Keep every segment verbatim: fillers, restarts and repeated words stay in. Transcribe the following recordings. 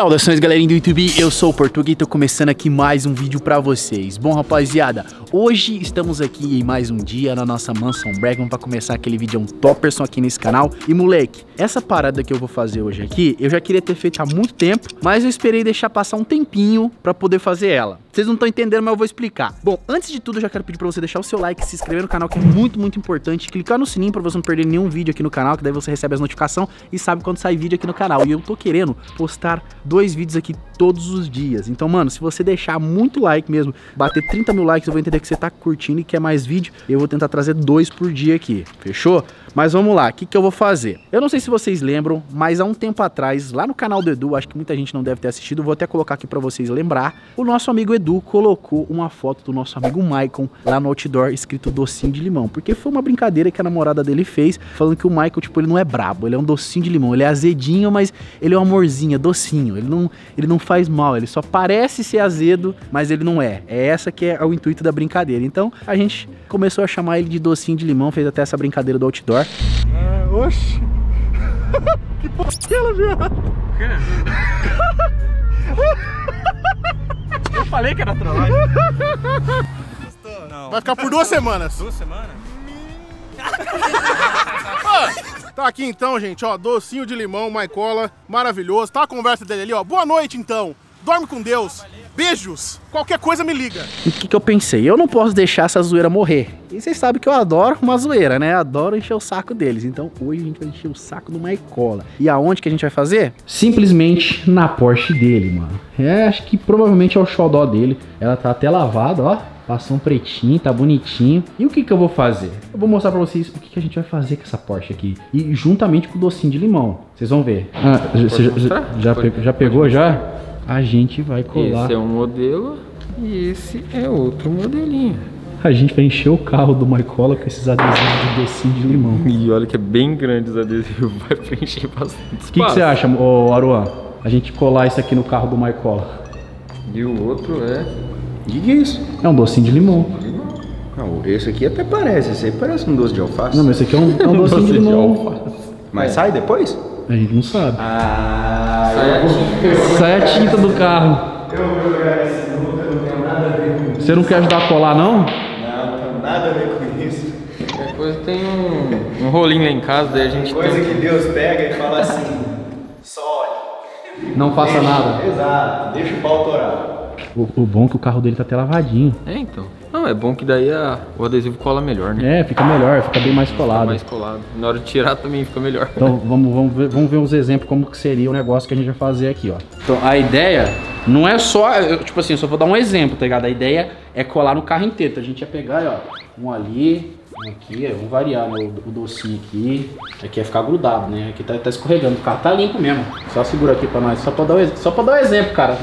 Saudações, galerinha do YouTube, eu sou o Portuga e tô começando aqui mais um vídeo pra vocês. Bom, rapaziada, hoje estamos aqui em mais um dia na nossa mansão Bregman pra começar aquele vídeo, um topperson aqui nesse canal. E, moleque, essa parada que eu vou fazer hoje aqui, eu já queria ter feito há muito tempo, mas eu esperei deixar passar um tempinho pra poder fazer ela. Vocês não estão entendendo, mas eu vou explicar. Bom, antes de tudo, eu já quero pedir pra você deixar o seu like, se inscrever no canal, que é muito, muito importante, clicar no sininho pra você não perder nenhum vídeo aqui no canal, que daí você recebe as notificações e sabe quando sai vídeo aqui no canal. E eu tô querendo postar dois vídeos aqui todos os dias. Então, mano, se você deixar muito like mesmo, bater trinta mil likes, eu vou entender que você tá curtindo e quer mais vídeo. Eu vou tentar trazer dois por dia aqui, fechou? Mas vamos lá, o que que eu vou fazer? Eu não sei se vocês lembram, mas há um tempo atrás, lá no canal do Edu, acho que muita gente não deve ter assistido, vou até colocar aqui pra vocês lembrar, o nosso amigo Edu colocou uma foto do nosso amigo Maycon lá no outdoor, escrito docinho de limão, porque foi uma brincadeira que a namorada dele fez, falando que o Maycon, tipo, ele não é brabo, ele é um docinho de limão, ele é azedinho, mas ele é um amorzinho, é docinho, ele não, ele não faz mal, ele só parece ser azedo, mas ele não é. É essa que é o intuito da brincadeira. Então, a gente começou a chamar ele de docinho de limão, fez até essa brincadeira do outdoor. É, oxi! Que porquela, viado! O quê? Eu falei que era trollagem. Gostou? Não. Vai ficar por duas semanas. Duas semanas? Tá aqui então, gente, ó, docinho de limão, Maicola, maravilhoso. Tá a conversa dele ali, ó. Boa noite, então. Dorme com Deus. Beijos. Qualquer coisa me liga. O que que eu pensei? Eu não posso deixar essa zoeira morrer. E vocês sabem que eu adoro uma zoeira, né? Adoro encher o saco deles. Então hoje a gente vai encher o saco do Maycola. E aonde que a gente vai fazer? Simplesmente na Porsche dele, mano. É, acho que provavelmente é o xodó dele. Ela tá até lavada, ó. Passou um pretinho, tá bonitinho. E o que que eu vou fazer? Eu vou mostrar pra vocês o que que a gente vai fazer com essa Porsche aqui. E juntamente com o docinho de limão. Vocês vão ver. Ah, você já, já, pegou, já pegou já? A gente vai colar. Esse é um modelo e esse é outro modelinho. A gente vai encher o carro do Maycola com esses adesivos de docinho de limão. E olha que é bem grande os adesivos, vai preencher bastante espaço. O que que você acha, ô, Aruan? A gente colar isso aqui no carro do Maycola. E o outro é... O que que é isso? É um docinho de limão. Não, esse aqui até parece, esse aí parece um doce de alface. Não, mas esse aqui é um, é um docinho de limão. De alface. Mas é. Sai depois? A gente não sabe. Ah, sai, a tinta. Sai a tinta do carro. Eu vou jogar esse nunca, não tenho nada a ver com isso. Você não quer ajudar a colar, não? Não, não tenho nada a ver com isso. Depois tem um, um rolinho lá em casa, daí a gente. Coisa tem... que Deus pega e fala assim: só olha. Não faça deixa, nada. Exato, deixa o pau torar. O, o bom é que o carro dele tá até lavadinho. É, então. Não, é bom que daí a, o adesivo cola melhor, né? É, fica melhor, fica bem mais colado. Fica mais colado. Na hora de tirar também fica melhor. Então vamos, vamos, ver, vamos ver uns exemplos como que seria o negócio que a gente vai fazer aqui, ó. Então a ideia não é só, eu, tipo assim, eu só vou dar um exemplo, tá ligado? A ideia é colar no carro inteiro. Então a gente ia pegar, ó, um ali, um aqui, ó, vamos variar, né, o docinho aqui. Aqui ia ficar grudado, né? Aqui tá, tá escorregando, o carro tá limpo mesmo. Só segura aqui pra nós, só pra dar um, só pra dar um exemplo, cara.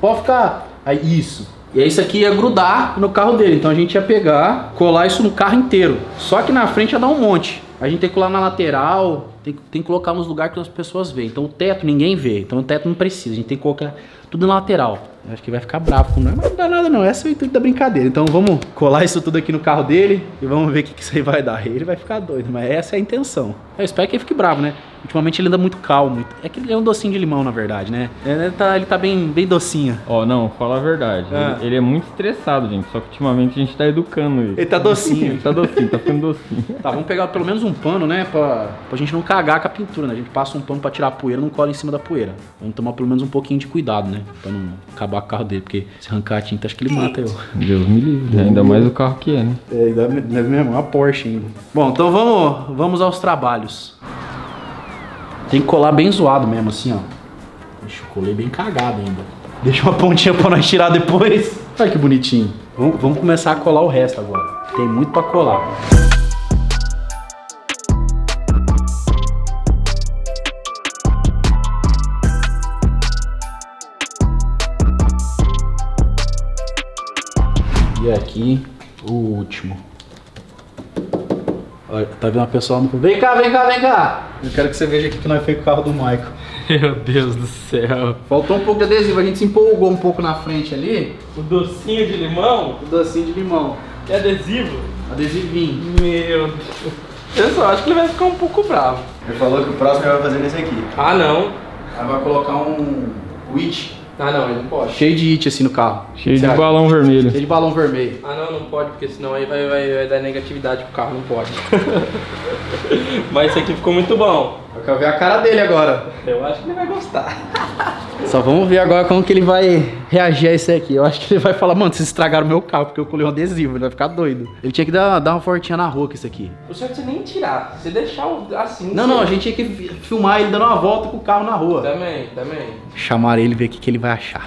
Pode ficar... Aí, isso. E aí isso aqui ia grudar no carro dele, então a gente ia pegar, colar isso no carro inteiro. Só que na frente ia dar um monte. A gente tem que colar na lateral, tem, tem que colocar nos lugares que as pessoas veem. Então o teto ninguém vê, então o teto não precisa, a gente tem que colocar tudo na lateral. Eu acho que vai ficar bravo com nós, mas não dá nada não, essa é o intuito da brincadeira. Então vamos colar isso tudo aqui no carro dele e vamos ver o que que isso aí vai dar. Ele vai ficar doido, mas essa é a intenção. Eu espero que ele fique bravo, né? Ultimamente ele anda muito calmo, é que ele é um docinho de limão na verdade, né? Ele tá, ele tá bem, bem docinho. Ó, oh, não, fala a verdade, ah. ele, ele é muito estressado, gente, só que ultimamente a gente tá educando ele. Ele tá docinho. Ele tá docinho, tá ficando docinho. Tá, vamos pegar pelo menos um pano, né, pra, pra gente não cagar com a pintura, né? A gente passa um pano pra tirar a poeira, não cola em cima da poeira. Vamos tomar pelo menos um pouquinho de cuidado, né, pra não acabar com o carro dele, porque se arrancar a tinta acho que ele mata eu. Deus me livre, ainda mais o carro que é, né? É, ainda mesmo, uma Porsche ainda. Bom, então vamos, vamos aos trabalhos. Tem que colar bem zoado mesmo, assim, ó. Deixa eu colar bem cagado ainda. Deixa uma pontinha pra nós tirar depois. Olha que bonitinho. Vamos, vamos começar a colar o resto agora. Tem muito pra colar. E aqui, o último. Olha, tá vendo uma pessoa no... Vem cá, vem cá, vem cá! Eu quero que você veja aqui que nós fez com o carro do Maycon. Meu Deus do céu. Faltou um pouco de adesivo, a gente se empolgou um pouco na frente ali. O docinho de limão? O docinho de limão. É adesivo? Adesivinho. Meu Deus. Eu só acho que ele vai ficar um pouco bravo. Ele falou que o próximo vai fazer nesse aqui. Ah, não. Ela vai colocar um... It. Ah, não, ele não pode. Cheio de it assim no carro. Cheio certo? de balão vermelho. Cheio de balão vermelho. Ah, não, não pode, porque senão aí vai, vai, vai dar negatividade pro carro, não pode. Mas isso aqui ficou muito bom. Eu quero ver a cara dele agora. Eu acho que ele vai gostar. Só vamos ver agora como que ele vai reagir a isso aqui. Eu acho que ele vai falar, mano, vocês estragaram meu carro, porque eu colei um adesivo, ele vai ficar doido. Ele tinha que dar, dar uma fortinha na rua com isso aqui. O certo é você nem tirar, você deixar assim. Não, não, a gente tinha que filmar ele dando uma volta com o carro na rua. Também, também. Chamar ele e ver o que, que ele vai achar.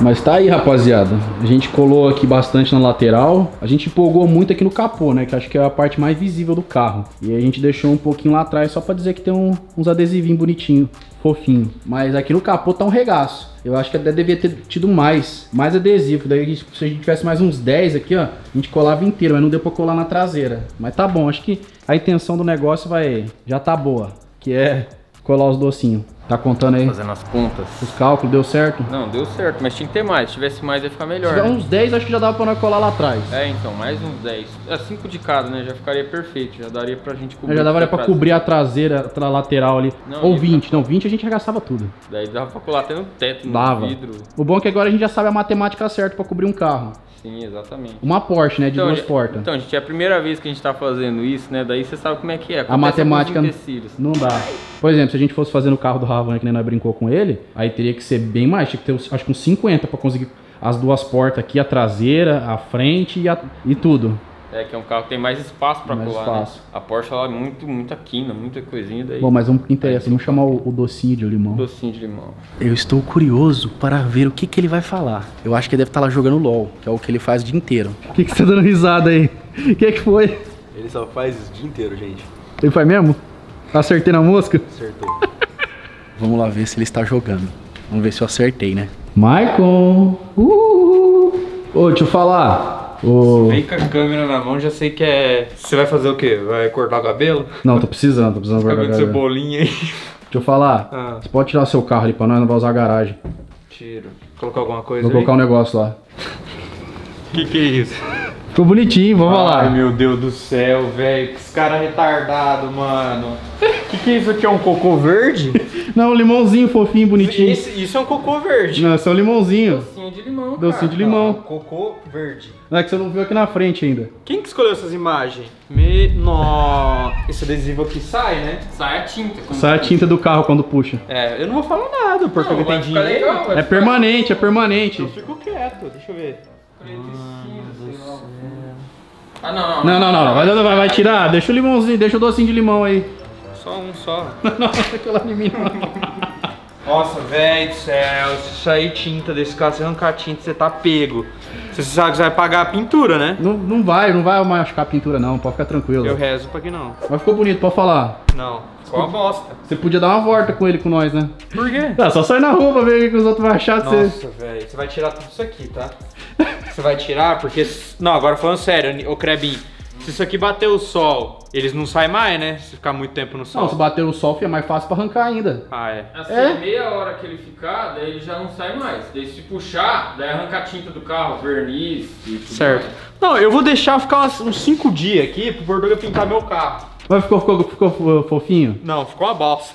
Mas tá aí, rapaziada, a gente colou aqui bastante na lateral, a gente empolgou muito aqui no capô, né, que acho que é a parte mais visível do carro. E aí a gente deixou um pouquinho lá atrás só pra dizer que tem um, uns adesivinhos bonitinhos, fofinho. Mas aqui no capô tá um regaço, eu acho que até devia ter tido mais, mais adesivo. Daí se a gente tivesse mais uns dez aqui, ó, a gente colava inteiro, mas não deu pra colar na traseira. Mas tá bom, acho que a intenção do negócio vai, já tá boa, que é colar os docinhos. Tá contando aí? Fazendo as contas. Os cálculos, deu certo? Não, deu certo, mas tinha que ter mais. Se tivesse mais, ia ficar melhor. Se tiver, né? Uns dez, acho que já dava pra nós colar lá atrás. É, então, mais uns dez. É cinco de cada, né? Já ficaria perfeito. Já daria pra gente cobrir. É, já daria pra traseira. cobrir a traseira, a lateral ali. Não, Ou vinte. Pra... Não, vinte a gente arregaçava tudo. Daí dava pra colar até no teto, no dava. vidro. O bom é que agora a gente já sabe a matemática certa pra cobrir um carro. Sim, exatamente. Uma Porsche, né? De então, duas já, portas. Então, gente, é a primeira vez que a gente tá fazendo isso, né? Daí você sabe como é que é. Acontece a matemática não dá. Por exemplo, se a gente fosse fazer no carro do Havan, que nem nós brincou com ele, aí teria que ser bem mais. Tinha que ter, acho que uns cinquenta pra conseguir as duas portas aqui, a traseira, a frente e, a, e tudo. É, que é um carro que tem mais espaço pra mais colar, espaço. Né? A Porsche, ela é muito, muita quina, muita coisinha daí. Bom, mas vamos que interessa, vamos chamar o, o docinho de limão. Docinho de limão. Eu estou curioso para ver o que que ele vai falar. Eu acho que ele deve estar lá jogando LOL, que é o que ele faz o dia inteiro. O que que você tá dando risada aí? O que que foi? Ele só faz o dia inteiro, gente. Ele faz mesmo? Acertei na mosca? Acertou. Vamos lá ver se ele está jogando. Vamos ver se eu acertei, né? Maycon! Uhul! Ô, deixa eu falar... Oh. Vem com a câmera na mão, já sei que é... Você vai fazer o quê? Vai cortar o cabelo? Não, tô precisando, tô precisando cortar o cabelo. Bolinho aí. Deixa eu falar, ah. Você pode tirar o seu carro ali pra nós, não vai usar a garagem. Tiro. Colocar alguma coisa Vou aí? colocar um negócio lá. Que que é isso? Ficou bonitinho, vamos Ai, lá. Ai, meu Deus do céu, velho. Que esse cara é retardado, mano. Que que é isso aqui? É um cocô verde? Não, um limãozinho fofinho, bonitinho. Isso, isso é um cocô verde. Não, isso é um limãozinho. Docinho de limão, Docinho cara. de limão. Não, cocô verde. Não, é que você não viu aqui na frente ainda. Quem que escolheu essas imagens? Me... Nossa. Esse adesivo aqui sai, né? Sai a tinta. Sai a tinta do carro quando puxa. É, eu não vou falar nada, porque não, eu entendi. Legal, é ficar... permanente, é permanente. Eu fico quieto, deixa eu ver. Ah, não, não, não, não, não, não. Vai, vai, vai tirar, deixa o limãozinho, deixa o docinho de limão aí. Só um, só. Não, aquela de mim não. Nossa, velho do céu, se sair tinta desse carro, se arrancar tinta, você tá pego. Você sabe que você vai pagar a pintura, né? Não, não vai, não vai machucar a pintura não, pode ficar tranquilo. Eu rezo pra que não. Mas ficou bonito, pode falar. Não, ficou uma bosta. Você podia dar uma volta com ele, com nós, né? Por quê? Não, só sai na rua pra ver o que os outros vão achar de você. Nossa, velho, você vai tirar tudo isso aqui, tá? Você vai tirar porque... Não, agora falando sério, ô Crebinho, se isso aqui bater o sol, eles não saem mais, né? Se ficar muito tempo no sol. Não, se bater o sol, é mais fácil pra arrancar ainda. Ah, é? Assim, é? meia hora que ele ficar, daí ele já não sai mais. Daí se puxar, daí arranca a tinta do carro, verniz e tudo Certo. Mais. Não, eu vou deixar ficar uns cinco dias aqui pro Portuga pintar meu carro. Mas ficou, ficou, ficou fofinho? Não, ficou uma bosta.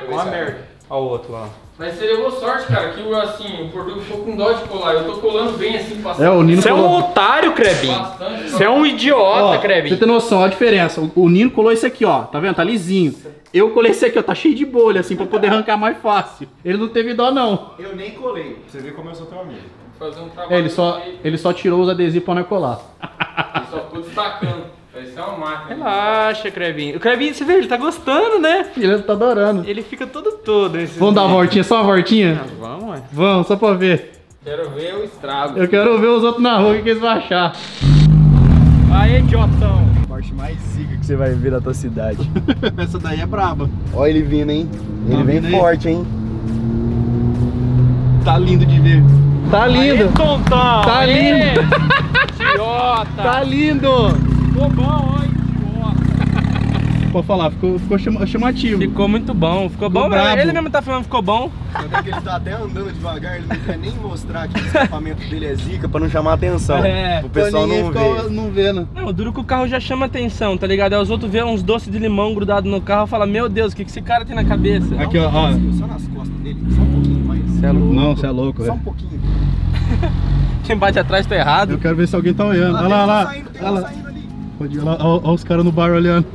Ficou uma merda. Olha o outro lá. Mas seria boa sorte, cara, que assim, o Portuga ficou com dó de colar. Eu tô colando bem assim, passando. É, o Nino Você colou... é um otário, Crebinho. Você é um idiota, ó, Crebinho. Você tem noção, olha a diferença. O, o Nino colou isso aqui, ó. Tá vendo? Tá lisinho. Eu colei esse aqui, ó. Tá cheio de bolha, assim, pra poder arrancar mais fácil. Ele não teve dó, não. Eu nem colei. Você vê como eu sou teu amigo. Fazer um trabalho. É, ele, só, ele só tirou os adesivos pra não colar. Ele só ficou destacando. Isso é uma máquina. Relaxa, Crebinho. O Crebinho, você vê, ele tá gostando, né? Ele tá adorando. Ele fica todo todo. Vamos dias. dar uma voltinha, só uma voltinha? Ah, vamos, é. Vamos, só pra ver. Quero ver o estrago. Eu quero ver os outros na rua, o que eles vão achar. Aê, idiotão. A parte mais zica que você vai ver na tua cidade. Essa daí é braba. Olha ele vindo, hein? Ele tá vem forte, aí. hein? Tá lindo de ver. Tá lindo. Aê, tontão. Tá Aê. lindo. Idiota. Tá lindo. Bobão, ó, idiota. pode falar, ficou, ficou chamativo. Ficou muito bom, ficou, ficou bom, brabo. Ele mesmo tá falando, ficou bom. Sabe que ele tá até andando devagar, ele não quer nem mostrar que o escapamento dele é zica pra não chamar atenção. É, o pessoal não vê. não vê. Né? Não, duro que o carro já chama atenção, tá ligado? Aí os outros vê uns doces de limão grudado no carro e fala, meu Deus, o que, que esse cara tem na cabeça? Aqui, ó, ó. Só nas costas dele, só um pouquinho mais. Cê é louco. Não, você é louco, velho. Só um pouquinho. Quem bate atrás tá errado. Eu quero ver se alguém tá olhando. Olha lá, lá. Olha lá. Pode ir lá, olha os caras no bar olhando.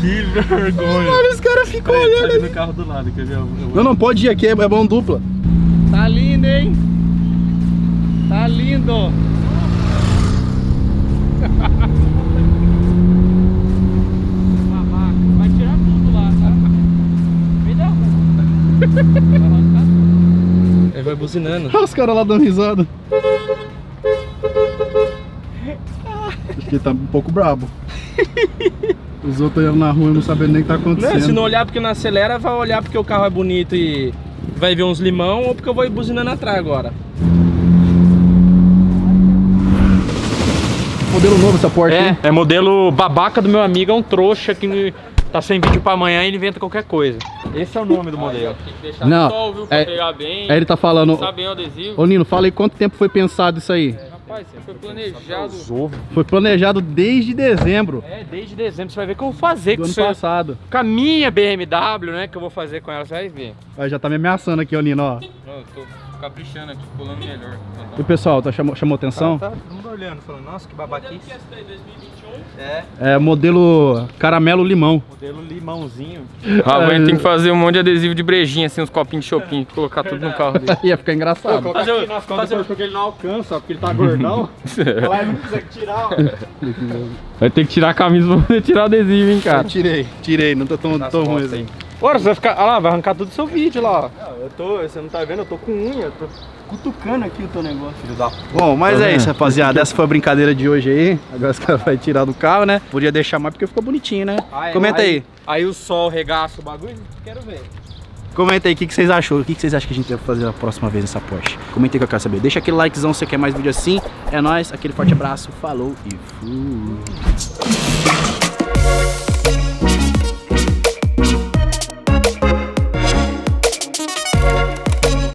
Que vergonha. Olha, os caras ficam olhando. Tá ali no carro do lado, quer ver? Eu, eu... Não, não, pode ir aqui, é mão dupla. Tá lindo, hein? Tá lindo. Ele vai buzinando. Olha os caras lá dando risada. Acho que ele tá um pouco brabo. Os outros olhando na rua e não sabendo nem o que tá acontecendo. Não, se não olhar porque não acelera, vai olhar porque o carro é bonito e vai ver uns limão, ou porque eu vou ir buzinando atrás agora. Modelo novo essa Porsche, hein? É, é modelo babaca do meu amigo, é um trouxa que tá sem vídeo pra amanhã e ele inventa qualquer coisa. Esse é o nome do modelo. Tem que deixar não, sol, viu, pra é, pegar bem. Aí ele tá falando... Passar bem o adesivo. Ô Nino, fala aí quanto tempo foi pensado isso aí. É, rapaz, isso foi planejado... Foi planejado desde dezembro. É, desde dezembro. Você vai ver o que eu vou fazer do com isso. ano passado. Com a minha B M W, né, que eu vou fazer com ela, você vai ver. Aí já tá me ameaçando aqui, ô Nino, ó. Eu tô caprichando aqui, pulando melhor. E o pessoal, tá, chamou, chamou atenção? Tá, tá todo mundo olhando, falando, nossa, que babaquice. É. É, modelo caramelo limão. Modelo limãozinho. Ah, a gente tem que fazer um monte de adesivo de brejinha, assim, uns copinhos de shopping, colocar tudo no carro dele. Ia ficar engraçado. Pô, fazer, aqui nas fazer... contas, porque ele não alcança, porque ele tá gordão. Lá ele não consegue tirar, ó. Vai ter que tirar a camisa pra poder tirar o adesivo, hein, cara. Eu tirei, tirei, não tô tão, tão ruim assim. Ora, você vai ficar... Ah lá, vai arrancar todo o seu vídeo lá, ó. Não, eu tô... Você não tá vendo? Eu tô com unha, eu tô cutucando aqui o teu negócio, filho da... Bom, mas tá é vendo? Isso, rapaziada. Essa foi a brincadeira de hoje aí. Agora os caras vão tirar do carro, né? Podia deixar mais porque ficou bonitinho, né? Ah, é, comenta aí. Aí, aí o sol regaça o bagulho, quero ver. Comenta aí o que, que vocês achou, o que, que vocês acham que a gente deve fazer a próxima vez nessa Porsche. Comenta aí que eu quero saber. Deixa aquele likezão se você quer mais vídeo assim. É nóis, aquele forte abraço, falou e fui.